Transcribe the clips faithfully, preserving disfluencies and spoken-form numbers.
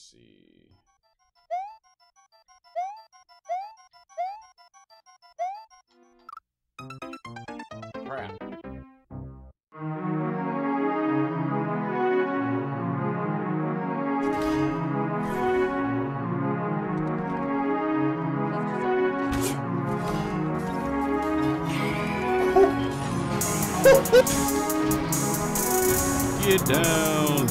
see. Crap. Get down.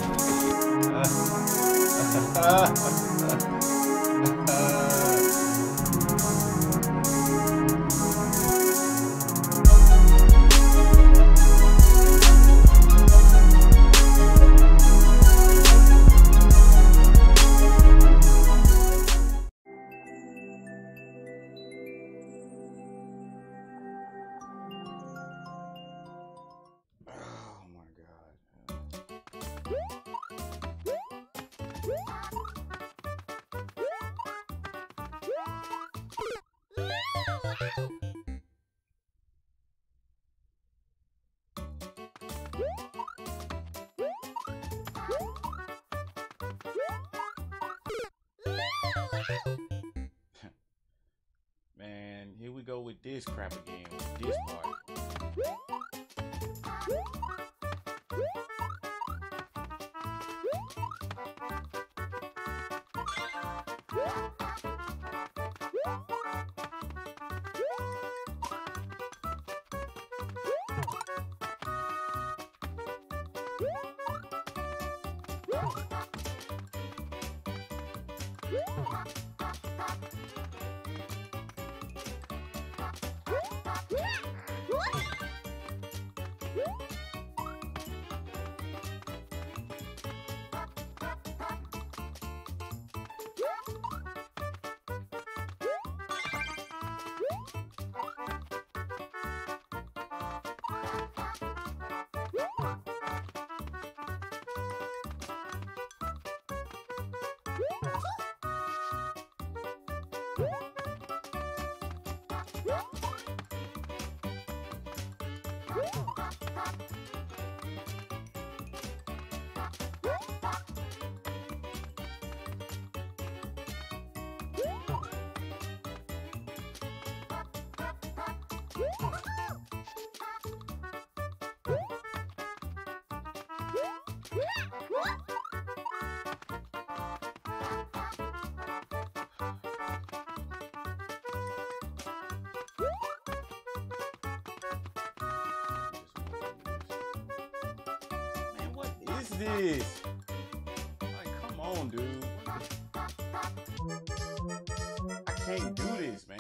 Man, here we go with this crap again, with this part. This. Like, come on, dude. I can't do this, man.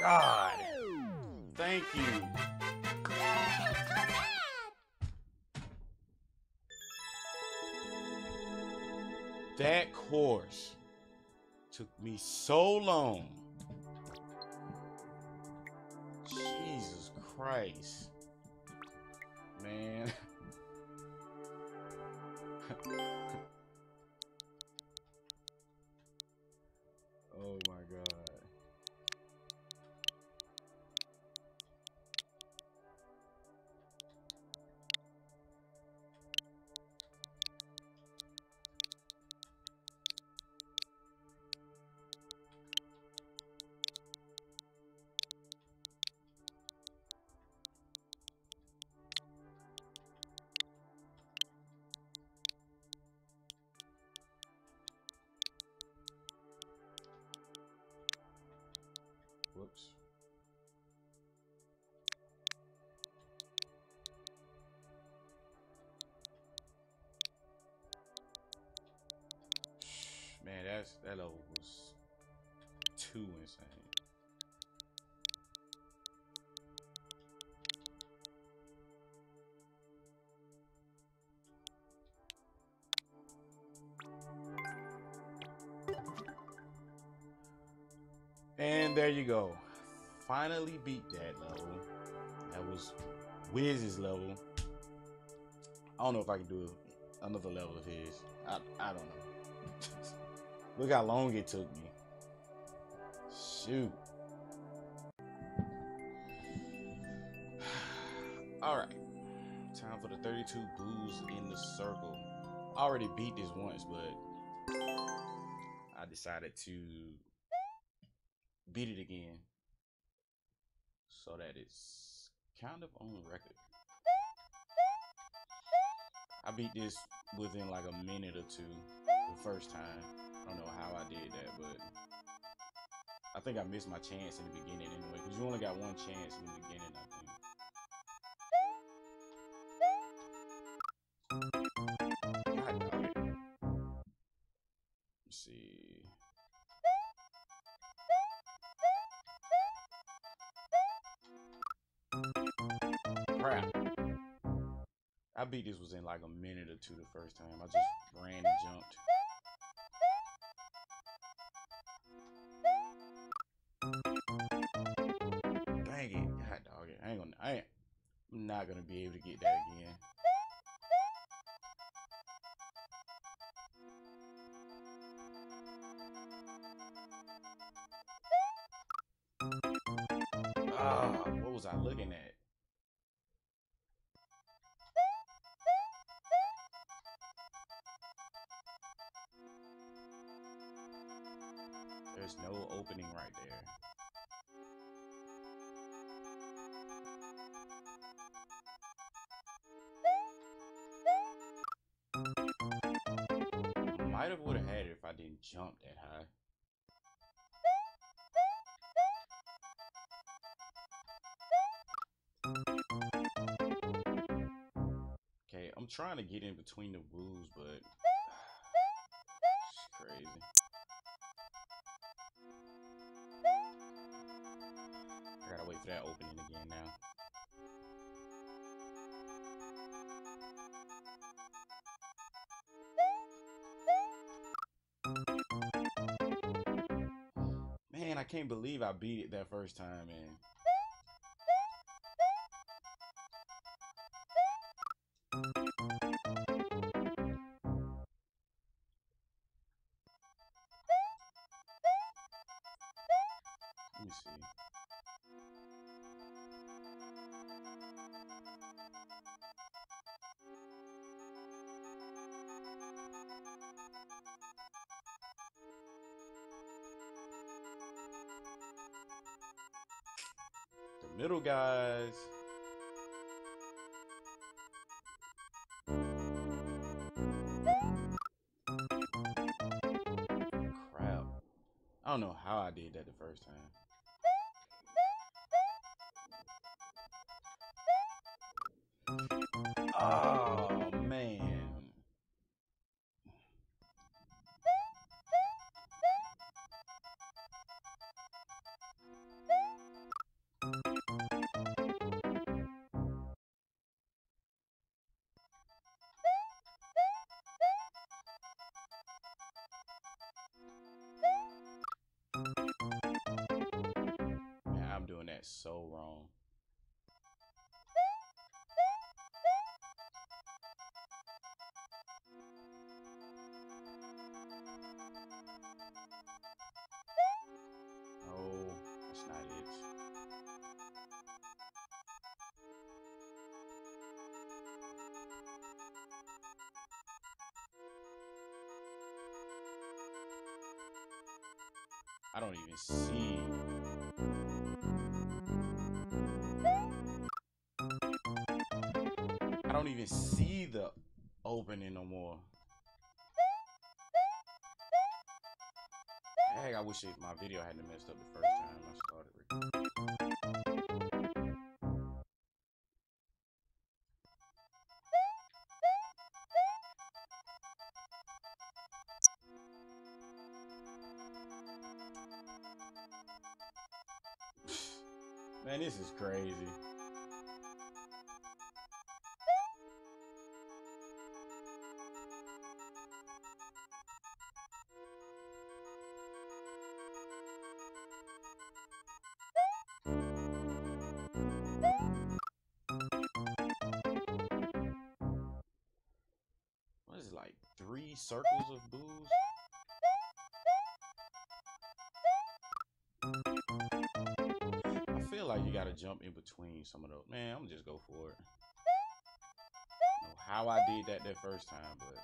God, thank you. That course took me so long. Jesus Christ, man. Oh my God. Whoops. Man, that's, that level was too insane. And there you go. Finally beat that level. That levels. Wiz is level. I don't know if I can do another level of his. I, I don't know. Look how long it took me. Shoot. Alright. Time for the thirty-two blues in the circle. I already beat this once, but I decided to beat it again. So that it's kind of on record. I beat this within like a minute or two the first time. I don't know how I did that, but I think I missed my chance in the beginning anyway, because you only got one chance in the beginning, I think. I beat this was in like a minute or two the first time. I just ran and jumped. Dang it, god dog it. I ain't gonna I ain't, I'm not gonna be able to get that again. Ah, oh, what was I looking at? There's no opening right there. Might have would have had it if I didn't jump that high. Okay, I'm trying to get in between the woos, but it's crazy. I gotta wait for that opening again now. Man, I can't believe I beat it that first time, man. Let me see. Middle guys. Crap. I don't know how I did that the first time. Oh, man. Man, I'm doing that so wrong. I don't even see. I don't even see the opening no more. Dang, I wish it, my video hadn't messed up the first time I started recording. Man, this is crazy. three circles of booze? I feel like you gotta jump in between some of those. Man, I'm just go for it. I don't know how I did that that first time, but.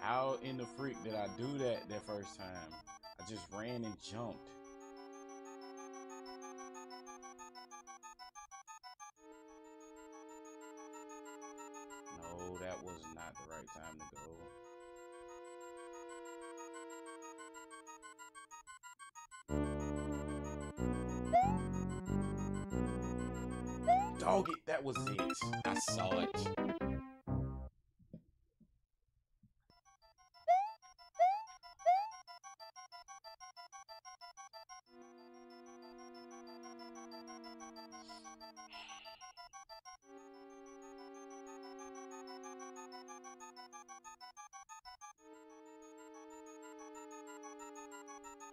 How in the freak did I do that that first time? I just ran and jumped. No, that was not the right time to go. Dog it, that was it. I saw it.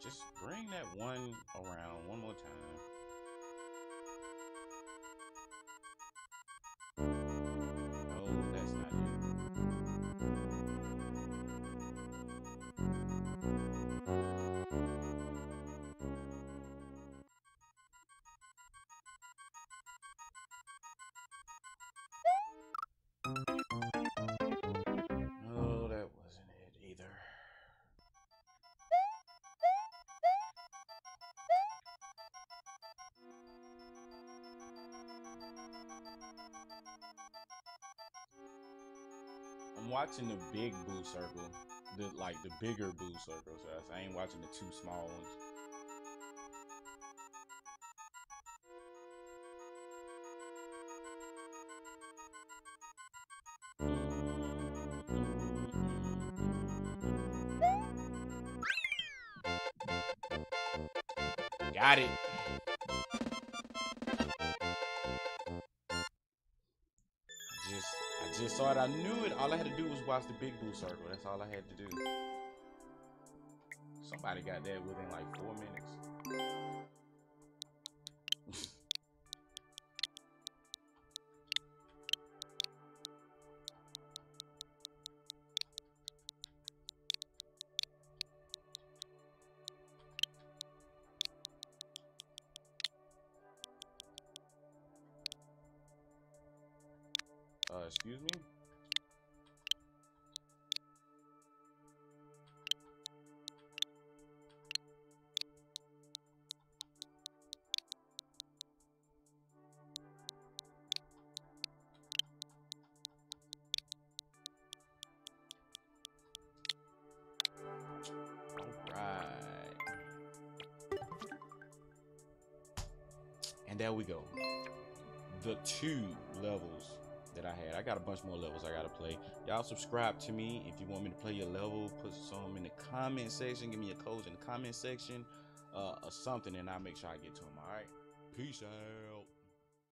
Just bring that one around one more time. No, that's not it. No, that wasn't it either. I'm watching the big blue circle, the like the bigger blue circles. I ain't watching the two small ones. Got it. Just saw it, I knew it. All I had to do was watch the big blue circle. That's all I had to do. Somebody got that within like four minutes. Uh, excuse me? All right. And there we go. The two levels that I had. I got a bunch more levels I gotta play. Y'all subscribe to me if you want me to play your level. Put some in the comment section. Give me a code in the comment section uh, or something, and I'll make sure I get to them. All right. Peace out.